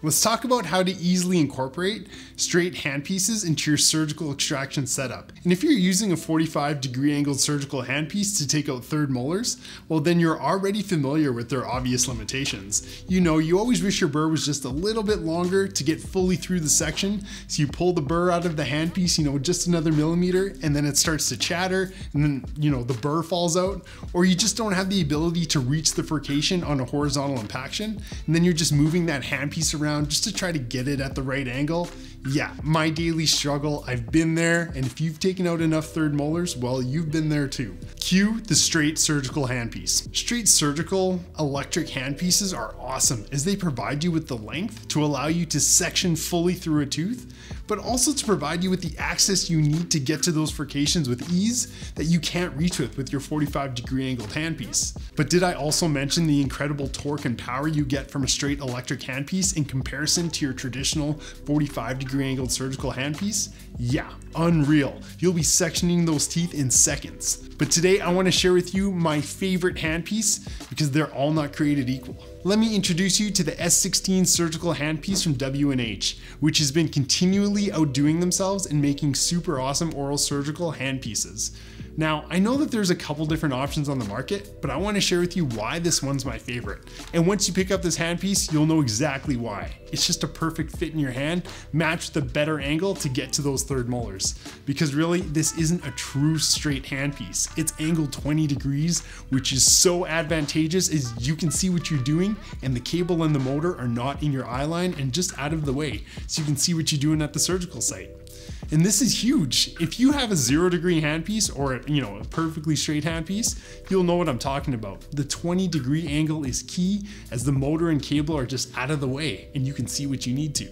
Let's talk about how to easily incorporate straight handpieces into your surgical extraction setup. And if you're using a 45-degree angled surgical handpiece to take out third molars, well then you're already familiar with their obvious limitations. You know, you always wish your burr was just a little bit longer to get fully through the section, so you pull the burr out of the handpiece, you know, just another millimeter, and then it starts to chatter, and then, you know, the burr falls out, or you just don't have the ability to reach the furcation on a horizontal impaction, and then you're just moving that handpiece around just to try to get it at the right angle. Yeah, my daily struggle, I've been there, and if you've taken out enough third molars, well, you've been there too. Cue the straight surgical handpiece. Straight surgical electric handpieces are awesome as they provide you with the length to allow you to section fully through a tooth, but also to provide you with the access you need to get to those furcations with ease that you can't reach with your 45-degree angled handpiece. But did I also mention the incredible torque and power you get from a straight electric handpiece in comparison to your traditional 45-degree angled surgical handpiece? Yeah, unreal. You'll be sectioning those teeth in seconds. But today I want to share with you my favorite handpiece because they're all not created equal. Let me introduce you to the S-16 surgical handpiece from W&H, which has been continually outdoing themselves in making super awesome oral surgical handpieces. Now, I know that there's a couple different options on the market, but I want to share with you why this one's my favorite. And once you pick up this handpiece, you'll know exactly why. It's just a perfect fit in your hand, matched with a better angle to get to those third molars. Because really, this isn't a true straight handpiece. It's angled 20 degrees, which is so advantageous as you can see what you're doing, and the cable and the motor are not in your eye line and just out of the way, so you can see what you're doing at the surgical site. And this is huge. If you have a 0-degree handpiece or, you know, a perfectly straight handpiece, you'll know what I'm talking about. The 20-degree angle is key as the motor and cable are just out of the way and you can see what you need to.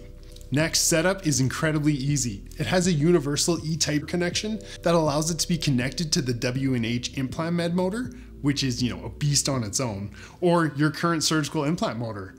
Next setup is incredibly easy. It has a universal E-type connection that allows it to be connected to the W&H implant med motor, which is, you know, a beast on its own, or your current surgical implant motor.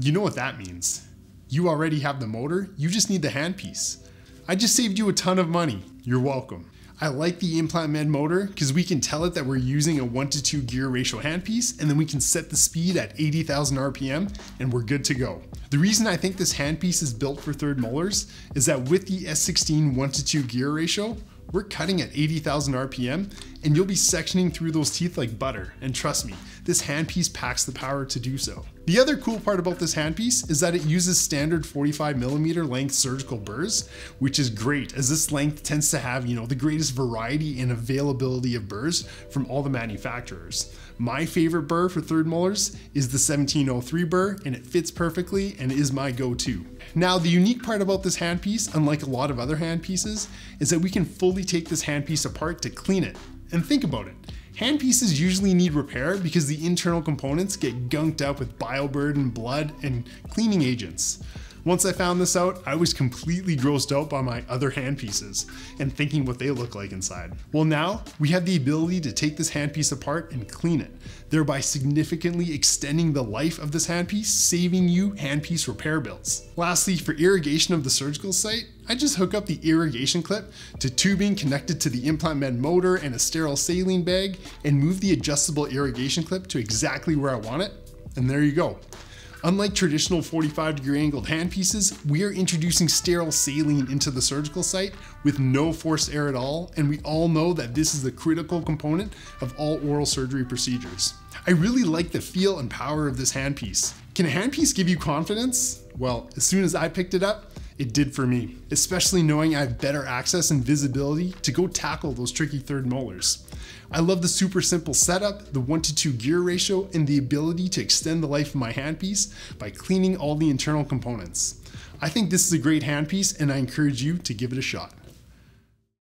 You know what that means. You already have the motor, you just need the handpiece. I just saved you a ton of money. You're welcome. I like the implant med motor because we can tell it that we're using a 1-to-2 gear ratio handpiece, and then we can set the speed at 80,000 RPM and we're good to go. The reason I think this handpiece is built for third molars is that with the S-16 1-to-2 gear ratio, we're cutting at 80,000 RPM and you'll be sectioning through those teeth like butter. And trust me, this handpiece packs the power to do so. The other cool part about this handpiece is that it uses standard 45mm length surgical burrs, which is great as this length tends to have, you know, the greatest variety and availability of burrs from all the manufacturers. My favorite burr for third molars is the 1703 burr, and it fits perfectly and is my go-to. Now, the unique part about this handpiece, unlike a lot of other handpieces, is that we can fully take this handpiece apart to clean it. And think about it. Handpieces usually need repair because the internal components get gunked up with bioburden, blood, and cleaning agents. Once I found this out, I was completely grossed out by my other handpieces and thinking what they look like inside. Well, now we have the ability to take this handpiece apart and clean it, thereby significantly extending the life of this handpiece, saving you handpiece repair bills. Lastly, for irrigation of the surgical site, I just hook up the irrigation clip to tubing connected to the implant med motor and a sterile saline bag and move the adjustable irrigation clip to exactly where I want it. And there you go. Unlike traditional 45-degree angled handpieces, we are introducing sterile saline into the surgical site with no forced air at all, and we all know that this is the critical component of all oral surgery procedures. I really like the feel and power of this handpiece. Can a handpiece give you confidence? Well, as soon as I picked it up, it did for me, especially knowing I have better access and visibility to go tackle those tricky third molars. I love the super simple setup, the 1-to-2 gear ratio, and the ability to extend the life of my handpiece by cleaning all the internal components. I think this is a great handpiece and I encourage you to give it a shot.